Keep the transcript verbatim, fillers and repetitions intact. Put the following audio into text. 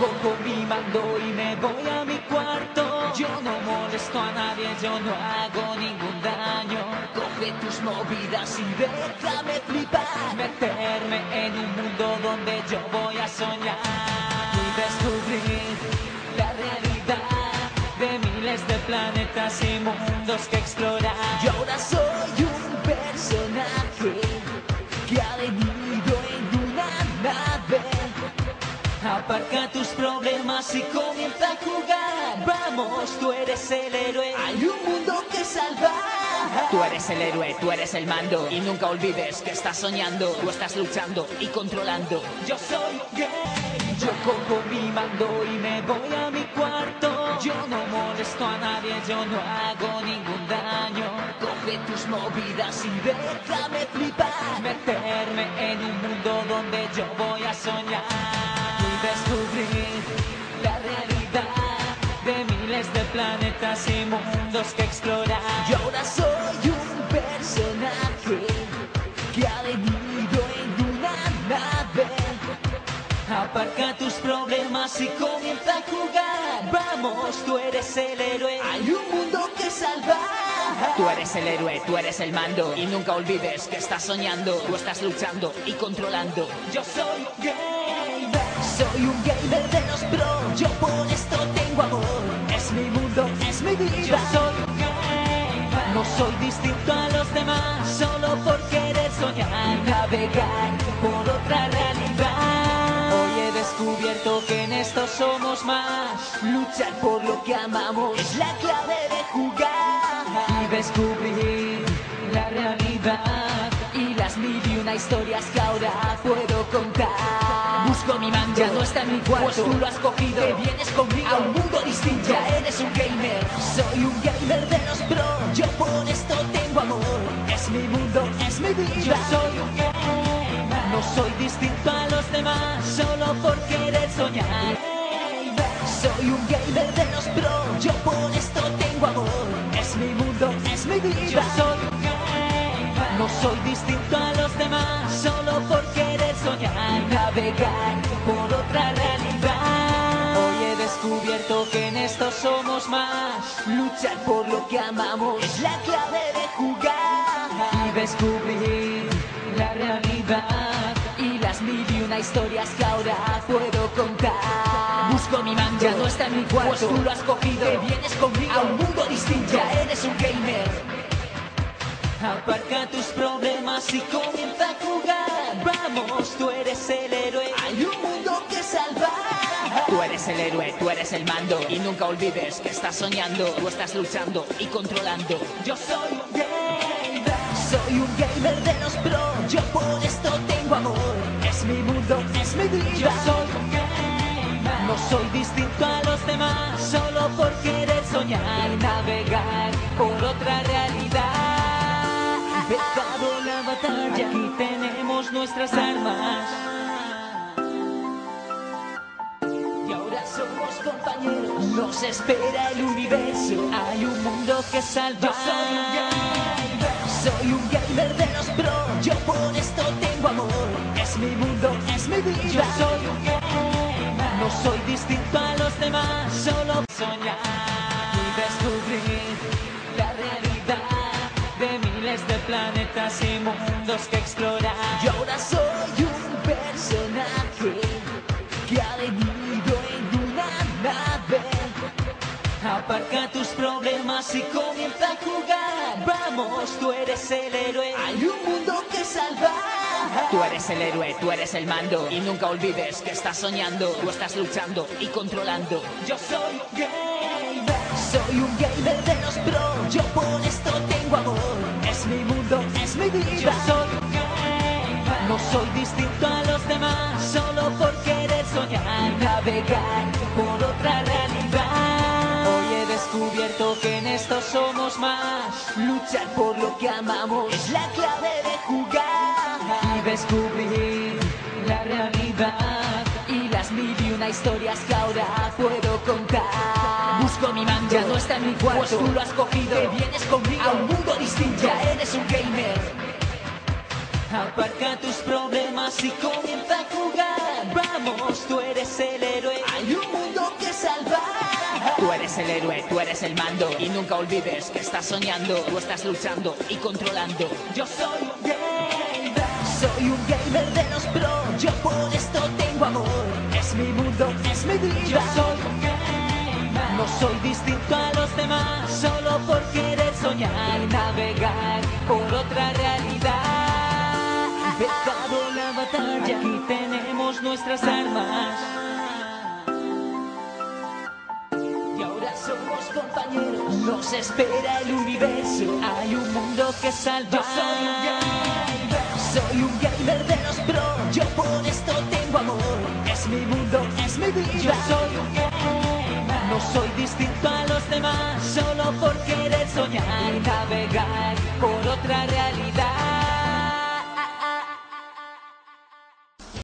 ここ見まどいめぼやみquarto Yo no molesto a nadie, yo no hago ningún daño. Coge tus movidas y déjame flipar, meterme en un mundo donde yo voy a soñar y descubrir la realidad de miles de planetas y mundos que explorar. Yo ahora soy un personaje que ha venido en una nave. Aparca tus problemas y comienza a jugar. Vamos, tú eres el héroe, hay un mundo que salvar. Tú eres el héroe, tú eres el mando, y nunca olvides que estás soñando. Tú estás luchando y controlando. Yo soy gay, yo cojo mi mando y me voy a mi cuarto. Yo no molesto a nadie, yo no hago ningún daño. Coge tus movidas y déjame flipar, meterme en un mundo donde yo voy a soñar. Descubrir la realidad de miles de planetas y mundos que explorar. Yo ahora soy un personaje que ha venido en una nave. Aparca tus problemas y comienza a jugar. Vamos, tú eres el héroe, hay un mundo que salvar. Tú eres el héroe, tú eres el mando, y nunca olvides que estás soñando. Tú estás luchando y controlando. Yo soy gay. Soy un gamer de los pro, yo por esto tengo amor. Es mi mundo, es mi vida. Yo soy un gamer, no soy distinto a los demás, solo por querer soñar y navegar por otra realidad. Hoy he descubierto que en esto somos más. Luchar por lo que amamos es la clave de jugar y descubrir la realidad y las mil y una historias que ahora puedo contar. Busco mi mando, ya no está en mi cuarto, pues tú lo has cogido, te vienes conmigo a un mundo distinto. Ya eres un gamer, soy un gamer de los pro, yo por esto tengo amor. Es mi mundo, es mi vida. Yo soy un gamer, no soy distinto a los demás, solo por querer soñar. Soy un gamer de los pro, yo por esto tengo amor. Es mi mundo, es mi vida. Yo soy un gamer, no soy distinto a los demás, solo por querer soñar. Navegar por otra realidad. Hoy he descubierto que en esto somos más. Luchar por lo que amamos es la clave de jugar y descubrir la realidad y las mil y una historias que ahora puedo contar. Busco mi mando, ya no está en mi cuarto, pues tú lo has cogido, te vienes conmigo a un mundo distinto. Ya eres un gamer, aparca tus problemas y comienza a jugar. Vamos, tú eres el héroe, hay un mundo que salvar. Tú eres el héroe, tú eres el mando, y nunca olvides que estás soñando. Tú estás luchando y controlando. Yo soy un gamer, soy un gamer de los pro, yo por esto tengo amor. Es mi mundo, es mi vida. Yo soy un gamer, no soy distinto a los demás, solo por querer soñar y navegar por otra realidad. Empezado la batalla, aquí tenemos nuestras armas. Y ahora somos compañeros, nos espera el universo. Hay un mundo que salvar. Yo soy un gamer, soy un gamer de los pro, yo por esto tengo amor. Es mi mundo, es mi vida. Yo soy un gamer, no soy distinto a los demás, solo soñar y descubrir de planetas y mundos que explorar. Yo ahora soy un personaje que ha venido en una nave. Aparca tus problemas y comienza a jugar. Vamos, tú eres el héroe, hay un mundo que salvar. Tú eres el héroe, tú eres el mando, y nunca olvides que estás soñando. Tú estás luchando y controlando. Yo soy un gamer, soy un gamer de los pro, yo por esto tengo amor. Es mi mundo, es mi vida. Yo soy un gamer, no soy distinto a los demás, solo por querer soñar y navegar por otra realidad. Hoy he descubierto que en esto somos más. Luchar por lo que amamos es la clave de jugar y descubrir la realidad y las mil y una historias que ahora puedo contar. Busco mi mando, ya no está en mi cuarto, pues tú lo has cogido, te vienes conmigo a un mundo distinto. Ya eres un gamer, aparca tus problemas y comienza a jugar. Vamos, tú eres el héroe, hay un el héroe, tú eres el mando. Y nunca olvides que estás soñando, tú estás luchando y controlando. Yo soy un gamer, soy un gamer de los pro. Yo por esto tengo amor, es mi mundo, es mi vida. Yo soy un gamer, no soy distinto a los demás, solo por querer soñar y navegar por otra realidad. Empezado la batalla, aquí tenemos nuestras armas. Somos compañeros, nos espera el universo. Hay un mundo que salvar. Yo soy un gamer, soy un gamer de los pro. Yo por esto tengo amor, es mi mundo, es mi vida. Yo soy un gamer, no soy distinto a los demás, solo por querer soñar y navegar por otra realidad.